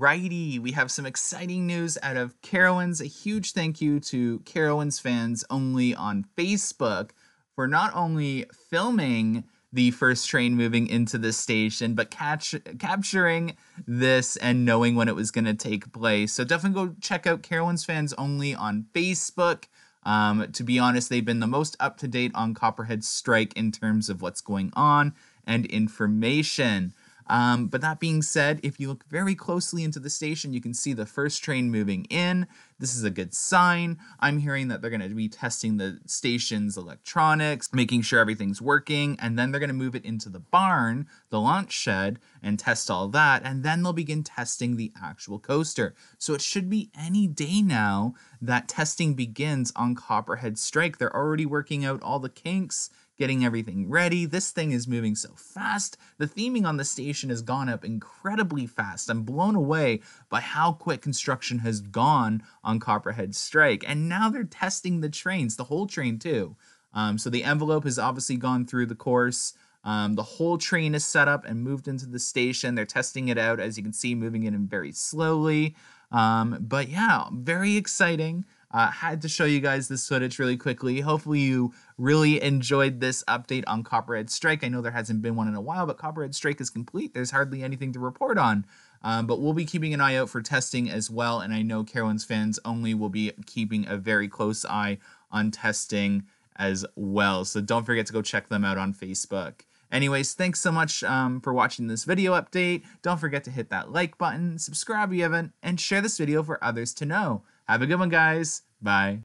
Alrighty, we have some exciting news out of Carowinds. A huge thank you to Carowinds Fans Only on Facebook for not only filming the first train moving into the station, but capturing this and knowing when it was going to take place. So definitely go check out Carowinds Fans Only on Facebook. To be honest, they've been the most up-to-date on Copperhead's strike in terms of what's going on and information. But that being said, if you look very closely into the station, you can see the first train moving in. This is a good sign. I'm hearing that they're going to be testing the station's electronics, making sure everything's working, and then they're going to move it into the barn, the launch shed, and test all that, and then they'll begin testing the actual coaster. So it should be any day now that testing begins on Copperhead Strike. They're already working out all the kinks, getting everything ready. This thing is moving so fast. The theming on the station has gone up incredibly fast. I'm blown away by how quick construction has gone on Copperhead Strike. And now they're testing the trains, the whole train too. So the envelope has obviously gone through the course. The whole train is set up and moved into the station. They're testing it out, as you can see, moving it in very slowly. But yeah, very exciting. Had to show you guys this footage really quickly. Hopefully you really enjoyed this update on Copperhead Strike. I know there hasn't been one in a while, but Copperhead Strike is complete. There's hardly anything to report on. But we'll be keeping an eye out for testing as well. And I know Carowinds Fans Only will be keeping a very close eye on testing as well. So don't forget to go check them out on Facebook. Anyways, thanks so much for watching this video update. Don't forget to hit that like button, subscribe if you haven't, and share this video for others to know. Have a good one, guys. Bye.